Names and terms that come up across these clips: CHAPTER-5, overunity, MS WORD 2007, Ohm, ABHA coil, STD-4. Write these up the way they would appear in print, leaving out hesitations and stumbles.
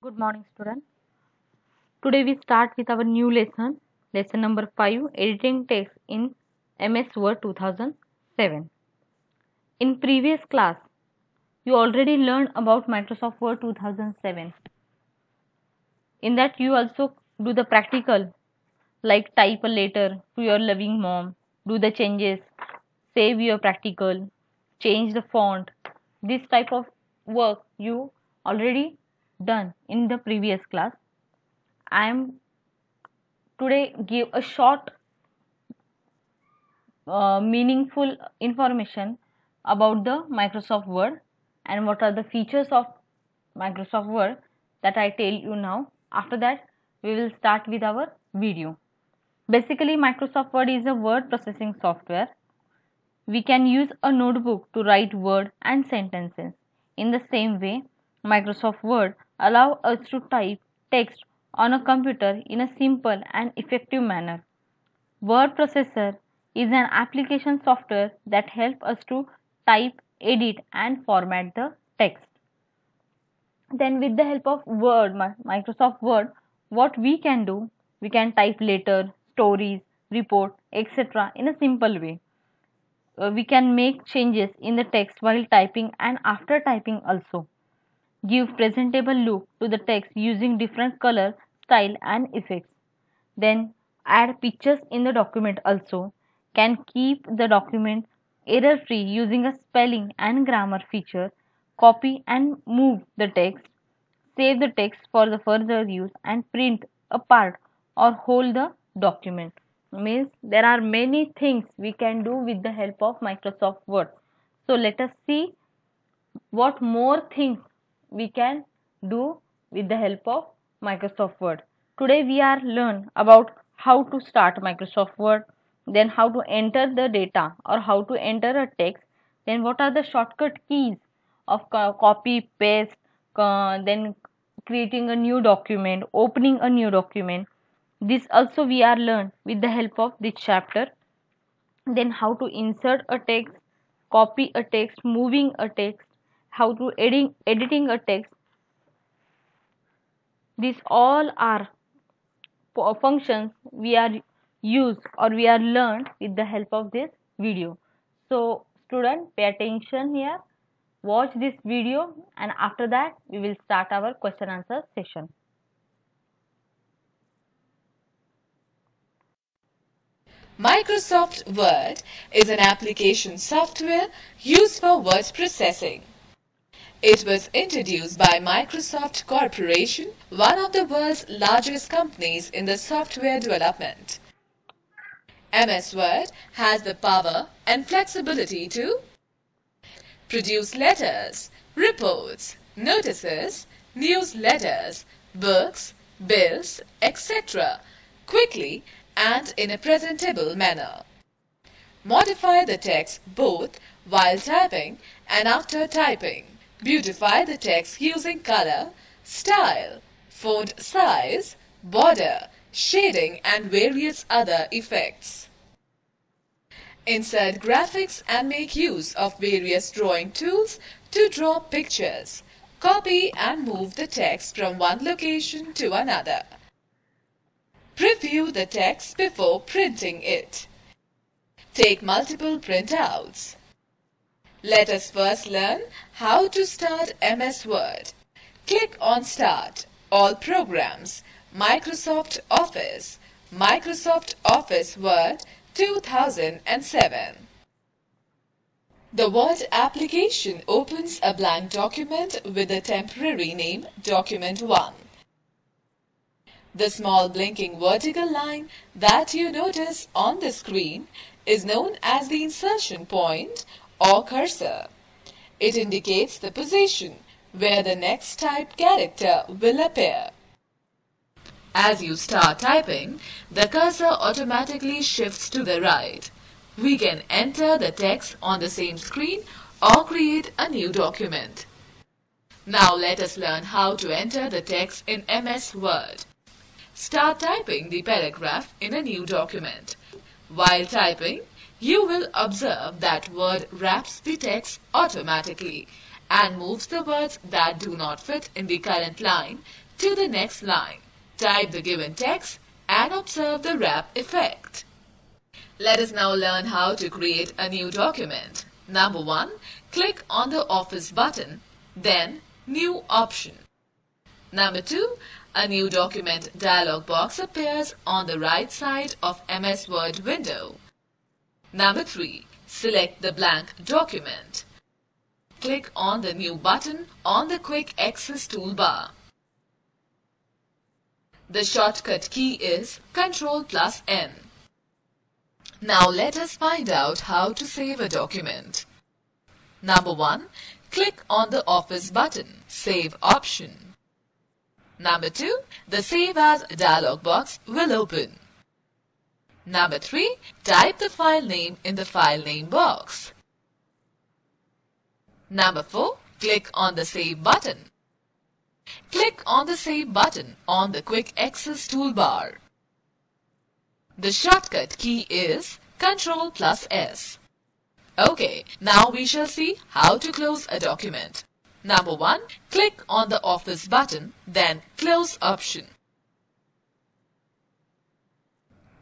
Good morning, students. Today we start with our new lesson, lesson number 5, editing text in MS Word 2007. In previous class, you already learned about Microsoft Word 2007. In that, you also do the practical, like type a letter to your loving mom, do the changes, save your practical, change the font. This type of work you already done in the previous class. I am today give a short meaningful information about the Microsoft Word and what are the features of Microsoft Word that I tell you now. After that, we will start with our video. Basically, Microsoft Word is a word processing software. We can use a notebook to write words and sentences. In the same way, Microsoft Word allows us to type text on a computer in a simple and effective manner. Word processor is an application software that helps us to type, edit and format the text. Then with the help of Word, Microsoft Word, what we can do, we can type letters, stories, reports, etc. in a simple way. We can make changes in the text while typing and after typing also. Give presentable look to the text using different color, style and effects. Then add pictures in the document also. Can keep the document error free using a spelling and grammar feature. Copy and move the text. Save the text for the further use and print a part or hold the document. Means there are many things we can do with the help of Microsoft Word. So let us see what more things we can do with the help of Microsoft Word. Today we are learn about how to start Microsoft Word, then how to enter the data or how to enter a text, then what are the shortcut keys of copy, paste, then creating a new document, opening a new document. This also we are learn with the help of this chapter. Then how to insert a text, copy a text, moving a text, how to editing a text. These all are functions we are used or we are learned with the help of this video. So student, pay attention here, watch this video and after that we will start our question answer session. Microsoft Word is an application software used for word processing. It was introduced by Microsoft Corporation, one of the world's largest companies in the software development. MS Word has the power and flexibility to produce letters, reports, notices, newsletters, books, bills, etc. quickly and in a presentable manner. Modify the text both while typing and after typing. Beautify the text using color, style, font size, border, shading and various other effects. Insert graphics and make use of various drawing tools to draw pictures. Copy and move the text from one location to another. Preview the text before printing it. Take multiple printouts. Let us first learn how to start MS Word. Click on Start, All Programs, Microsoft Office, Microsoft Office Word 2007. The Word application opens a blank document with the temporary name Document 1. The small blinking vertical line that you notice on the screen is known as the insertion point or cursor. It indicates the position where the next typed character will appear. As you start typing, the cursor automatically shifts to the right. We can enter the text on the same screen or create a new document. Now let us learn how to enter the text in MS Word. Start typing the paragraph in a new document. While typing, you will observe that Word wraps the text automatically and moves the words that do not fit in the current line to the next line. Type the given text and observe the wrap effect. Let us now learn how to create a new document. Number 1. Click on the Office button, then New option. Number 2. A new document dialog box appears on the right side of MS Word window. Number 3. Select the blank document. Click on the New button on the Quick Access toolbar. The shortcut key is Ctrl+N. Now let us find out how to save a document. Number 1. Click on the Office button, Save option. Number 2. The Save As dialog box will open. Number 3. Type the file name in the file name box. Number 4. Click on the Save button. Click on the Save button on the Quick Access toolbar. The shortcut key is Ctrl+S. Okay, now we shall see how to close a document. Number 1. Click on the Office button, then Close option.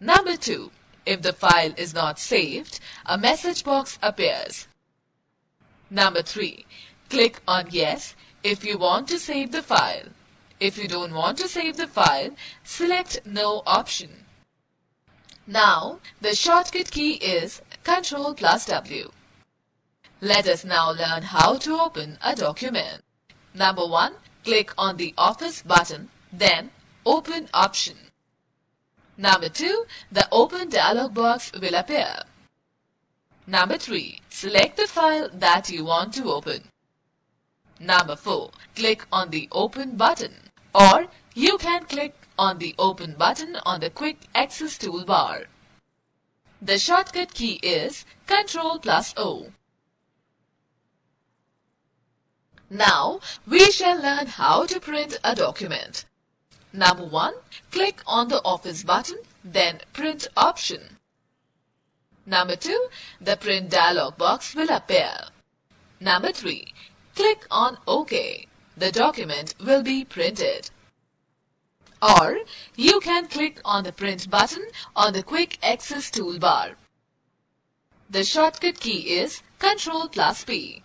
Number 2. If the file is not saved, a message box appears. Number 3. Click on Yes if you want to save the file. If you don't want to save the file, select No option. Now, the shortcut key is Ctrl+W. Let us now learn how to open a document. Number 1. Click on the Office button, then Open option. Number 2. The Open dialog box will appear. Number 3. Select the file that you want to open. Number 4. Click on the Open button, or you can click on the Open button on the Quick Access toolbar. The shortcut key is Ctrl+O. Now, we shall learn how to print a document. Number 1. Click on the Office button, then Print option. Number 2. The Print dialog box will appear. Number 3. Click on OK. The document will be printed. Or, you can click on the Print button on the Quick Access toolbar. The shortcut key is Ctrl+P.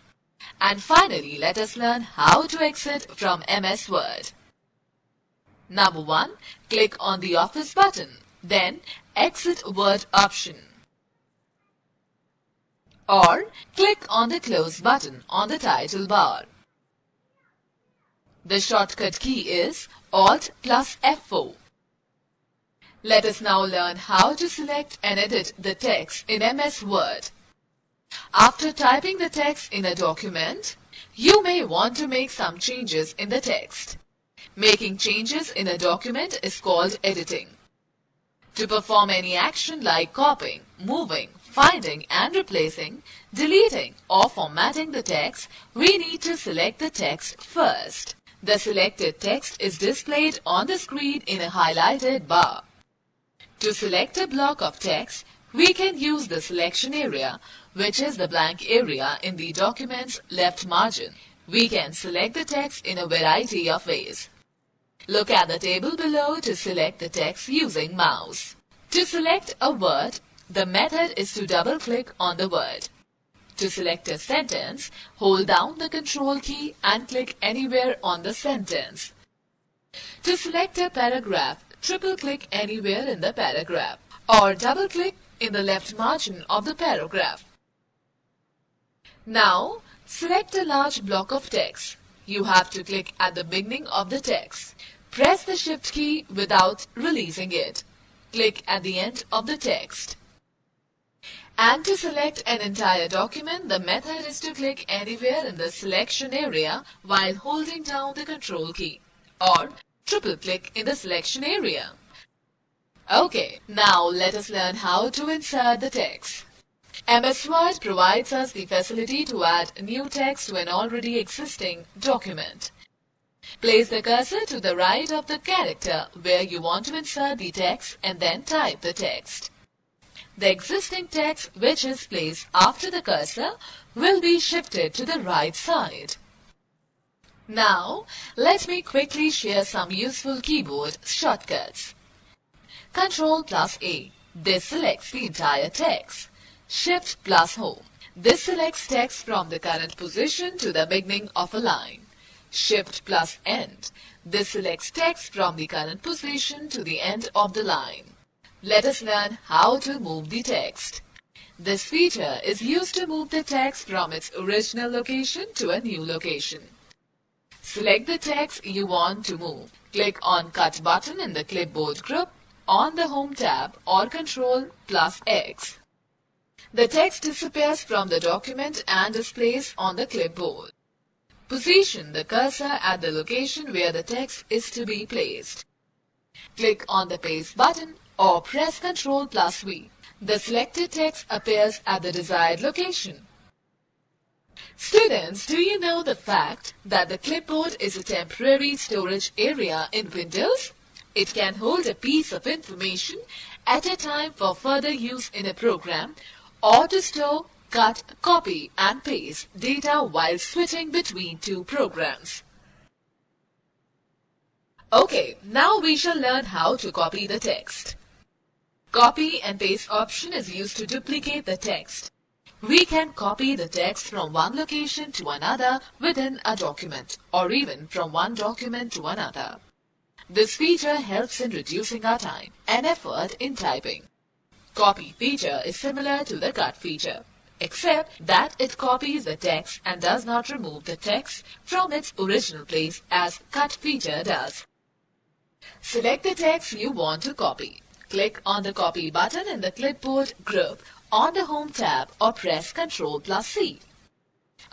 And finally, let us learn how to exit from MS Word. Number 1. Click on the Office button, then Exit Word option. Or, click on the Close button on the title bar. The shortcut key is Alt+F4. Let us now learn how to select and edit the text in MS Word. After typing the text in a document, you may want to make some changes in the text. Making changes in a document is called editing. To perform any action like copying, moving, finding and replacing, deleting or formatting the text, we need to select the text first. The selected text is displayed on the screen in a highlighted bar. To select a block of text, we can use the selection area, which is the blank area in the document's left margin. We can select the text in a variety of ways. Look at the table below to select the text using mouse. To select a word, the method is to double-click on the word. To select a sentence, hold down the Control key and click anywhere on the sentence. To select a paragraph, triple-click anywhere in the paragraph or double-click in the left margin of the paragraph. Now, select a large block of text. You have to click at the beginning of the text. Press the Shift key without releasing it. Click at the end of the text. And to select an entire document, the method is to click anywhere in the selection area while holding down the Control key or triple-click in the selection area. Okay, now let us learn how to insert the text. MS Word provides us the facility to add new text to an already existing document. Place the cursor to the right of the character where you want to insert the text and then type the text. The existing text, which is placed after the cursor, will be shifted to the right side. Now, let me quickly share some useful keyboard shortcuts. Ctrl plus A. This selects the entire text. Shift plus Home. This selects text from the current position to the beginning of a line. Shift plus End. This selects text from the current position to the end of the line. Let us learn how to move the text. This feature is used to move the text from its original location to a new location. Select the text you want to move. Click on Cut button in the clipboard group on the Home tab or Ctrl plus X. The text disappears from the document and is placed on the clipboard. Position the cursor at the location where the text is to be placed. Click on the Paste button or press Ctrl plus V. The selected text appears at the desired location. Students, do you know the fact that the clipboard is a temporary storage area in Windows? It can hold a piece of information at a time for further use in a program or to store, cut, copy and paste data while switching between two programs. Okay, now we shall learn how to copy the text. Copy and paste option is used to duplicate the text. We can copy the text from one location to another within a document or even from one document to another. This feature helps in reducing our time and effort in typing. Copy feature is similar to the cut feature, except that it copies the text and does not remove the text from its original place as cut feature does. Select the text you want to copy. Click on the Copy button in the clipboard group on the Home tab or press Ctrl plus C.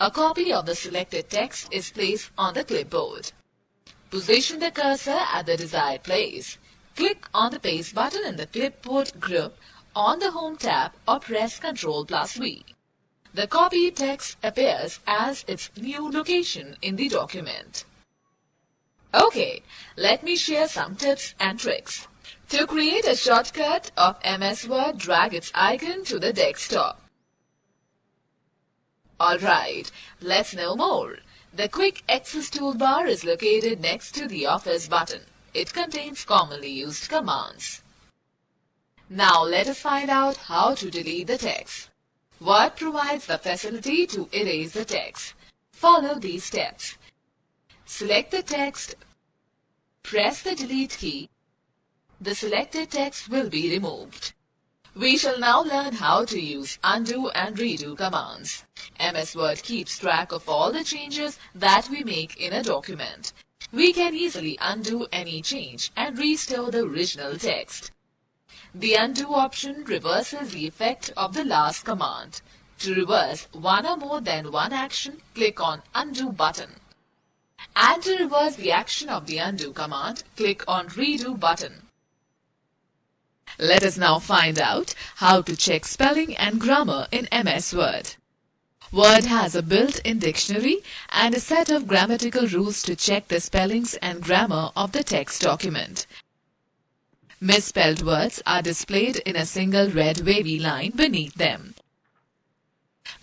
A copy of the selected text is placed on the clipboard. Position the cursor at the desired place. Click on the Paste button in the clipboard group on the Home tab or press Ctrl plus V. The copied text appears as its new location in the document. Okay, let me share some tips and tricks. To create a shortcut of MS Word, drag its icon to the desktop. Alright, let's know more. The Quick Access toolbar is located next to the Office button. It contains commonly used commands. Now let us find out how to delete the text. Word provides the facility to erase the text. Follow these steps. Select the text. Press the Delete key. The selected text will be removed. We shall now learn how to use undo and redo commands. MS Word keeps track of all the changes that we make in a document. We can easily undo any change and restore the original text. The undo option reverses the effect of the last command. To reverse one or more than one action, click on Undo button. And to reverse the action of the undo command, click on Redo button. Let us now find out how to check spelling and grammar in MS Word. Word has a built-in dictionary and a set of grammatical rules to check the spellings and grammar of the text document. Misspelled words are displayed in a single red wavy line beneath them.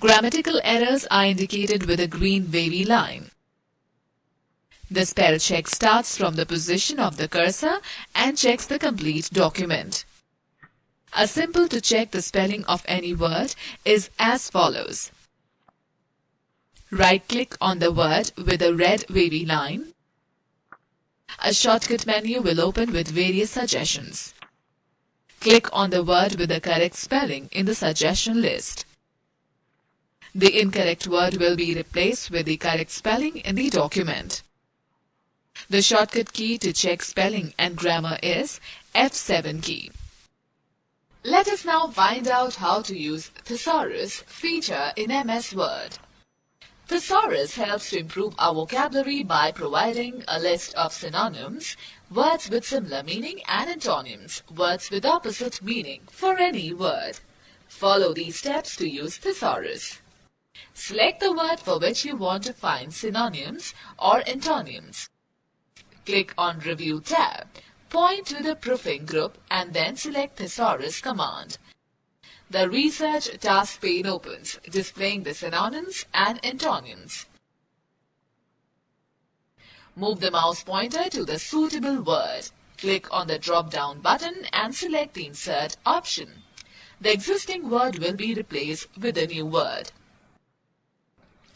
Grammatical errors are indicated with a green wavy line. The spell check starts from the position of the cursor and checks the complete document. A symbol to check the spelling of any word is as follows. Right-click on the word with a red wavy line. A shortcut menu will open with various suggestions. Click on the word with the correct spelling in the suggestion list. The incorrect word will be replaced with the correct spelling in the document. The shortcut key to check spelling and grammar is F7 key. Let us now find out how to use Thesaurus feature in MS Word. Thesaurus helps to improve our vocabulary by providing a list of synonyms, words with similar meaning, and antonyms, words with opposite meaning, for any word. Follow these steps to use Thesaurus. Select the word for which you want to find synonyms or antonyms. Click on Review tab, point to the Proofing group and then select Thesaurus command. The Research task pane opens, displaying the synonyms and antonyms. Move the mouse pointer to the suitable word. Click on the drop-down button and select the Insert option. The existing word will be replaced with a new word.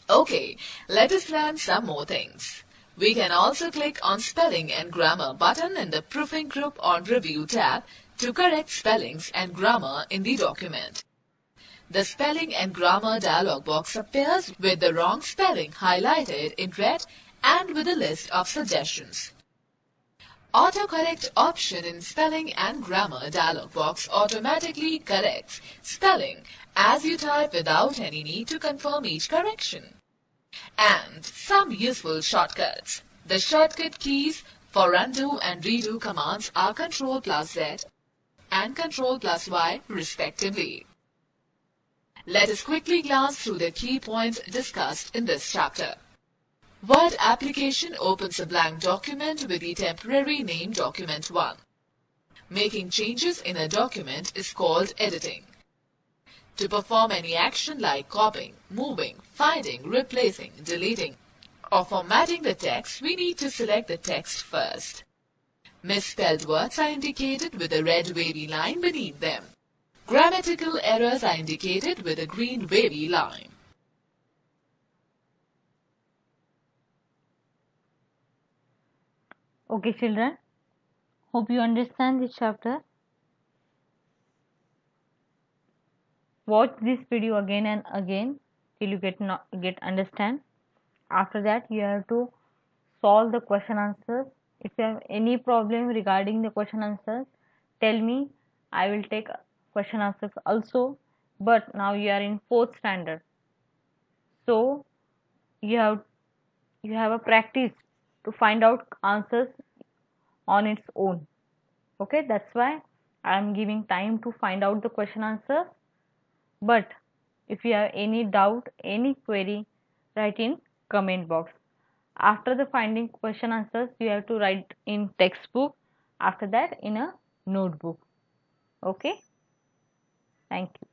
Okay, let us learn some more things. We can also click on Spelling and Grammar button in the Proofing group on Review tab to correct spellings and grammar in the document. The Spelling and Grammar dialog box appears with the wrong spelling highlighted in red and with a list of suggestions. Autocorrect option in Spelling and Grammar dialog box automatically corrects spelling as you type without any need to confirm each correction. And some useful shortcuts. The shortcut keys for undo and redo commands are Ctrl+Z and Ctrl+Y respectively. Let us quickly glance through the key points discussed in this chapter. Word application opens a blank document with the temporary name Document 1. Making changes in a document is called editing. To perform any action like copying, moving, finding, replacing, deleting, or formatting the text, we need to select the text first. Misspelled words are indicated with a red wavy line beneath them. Grammatical errors are indicated with a green wavy line. Okay children, hope you understand this chapter. Watch this video again and again till you get understand. After that you have to solve the question answers. If you have any problem regarding the question answers, tell me. I will take question answers also, but now you are in 4th standard, so you have a practice to find out answers on its own. Okay, that's why I am giving time to find out the question answers. But if you have any doubt, any query, write in comment box. After the finding question answers, you have to write in textbook, after that in a notebook. Okay. Thank you.